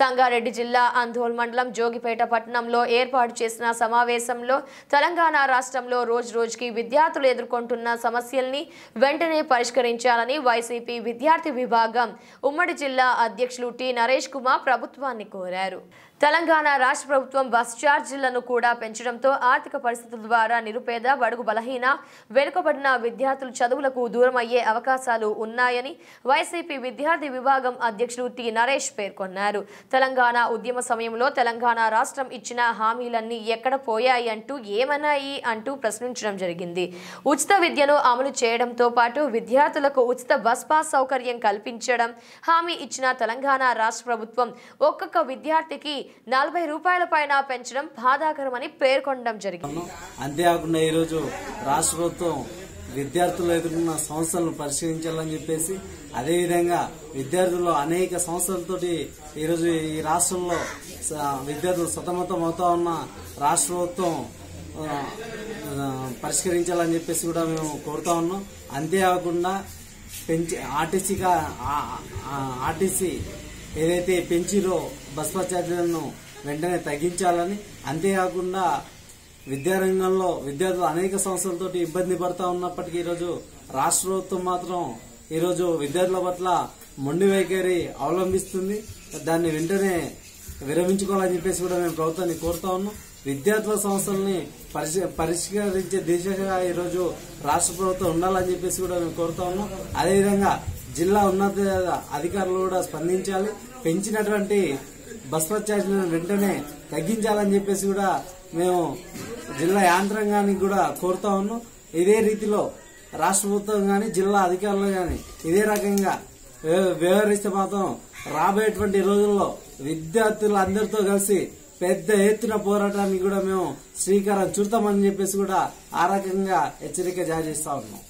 సంగారెడ్డి జిల్లా ఆందోల్ మండలం జోగిపేట పట్టణంలో ఏర్పాటు చేసిన సమావేశంలో తెలంగాణ రాష్ట్రంలో రోజురోజుకి విద్యార్థులు ఎదుర్కొంటున్న సమస్యల్ని వెంటనే పరిష్కరించాలని వైసీపీ విద్యార్థి విభాగం ఉమ్మడి జిల్లా అధ్యక్షులు టి నరేష్ కుమార్ ప్రభుత్వాన్ని కోరారు. తెలంగాణ రాష్ట్ర ప్రభుత్వం బస్ ఛార్జీలను కూడా పెంచడంతో ఆర్థిక పరిస్థితుల ద్వారా నిరుపేద బడుగు బలహీన వెనుకబడిన విద్యార్థులు చదువులకు దూరం అయ్యే అవకాశాలు ఉన్నాయని వైసీపీ విద్యార్థి విభాగం అధ్యక్షులు టి నరేష్ పేర్కొన్నారు. తెలంగాణ ఉద్యమ సమయంలో తెలంగాణ రాష్ట్రం ఇచ్చిన హామీలన్నీ ఎక్కడ పోయాయి అంటూ ఏమన్నాయి అంటూ ప్రశ్నించడం జరిగింది. ఉచిత విద్యను అమలు చేయడంతో పాటు విద్యార్థులకు ఉచిత బస్ పాస్ సౌకర్యం కల్పించడం హామీ ఇచ్చిన తెలంగాణ రాష్ట్ర ప్రభుత్వం ఒక్కొక్క విద్యార్థికి 40 రూపాయల పైన పెంచడం బాధాకరమని పేర్కొనడం జరిగింది. అంతేకాకుండా ఈరోజు రాష్ట్ర ప్రభుత్వం విద్యార్థులు ఎదుర్కొన్న సమస్యలను పరిశీలించాలని చెప్పేసి, అదేవిధంగా విద్యార్థులు అనేక సమస్యలతోటి ఈరోజు ఈ రాష్ట్రంలో విద్యార్థులు సతమతం అవుతా ఉన్న రాష్ట్ర ప్రభుత్వం పరిష్కరించాలని చెప్పేసి కూడా మేము కోరుతా ఉన్నాం. అంతేకాకుండా ఆర్టీసీ ఏదైతే పెంచిరో బస్ పాస్ ఛార్జీలను వెంటనే తగ్గించాలని, అంతేకాకుండా విద్యారంగంలో విద్యార్థులు అనేక సంవత్సరాలతో ఇబ్బంది పడతా ఉన్నప్పటికీ ఈరోజు రాష్ట్ర ప్రభుత్వం మాత్రం ఈరోజు విద్యార్థుల పట్ల మొండి వైఖరి అవలంబిస్తుంది. దాన్ని వెంటనే విరమించుకోవాలని చెప్పేసి కూడా మేము ప్రభుత్వాన్ని కోరుతా ఉన్నాం. విద్యార్థుల సమస్యల్ని పరిష్కరించే దిశగా ఈరోజు రాష్ట్ర ప్రభుత్వం ఉండాలని చెప్పేసి కూడా మేము కోరుతా ఉన్నాం. అదేవిధంగా జిల్లా ఉన్నత అధికారులు కూడా స్పందించాలి, పెంచినటువంటి బస్ పాస్ ఛార్జీలను వెంటనే తగ్గించాలని చెప్పేసి కూడా మేము జిల్లా యాంత్రాంగానికి కూడా కోరుతా ఉన్నాం. ఇదే రీతిలో రాష్ట్ర ప్రభుత్వం కానీ జిల్లా అధికారులు కానీ ఇదే రకంగా వ్యవహరిస్తే మాత్రం రాబోయేటువంటి రోజుల్లో విద్యార్థులందరితో కలిసి పెద్ద ఎత్తున పోరాటానికి కూడా మేము శ్రీకారం చుడతామని చెప్పేసి కూడా ఆ రకంగా హెచ్చరిక జారీ చేస్తా ఉన్నాం.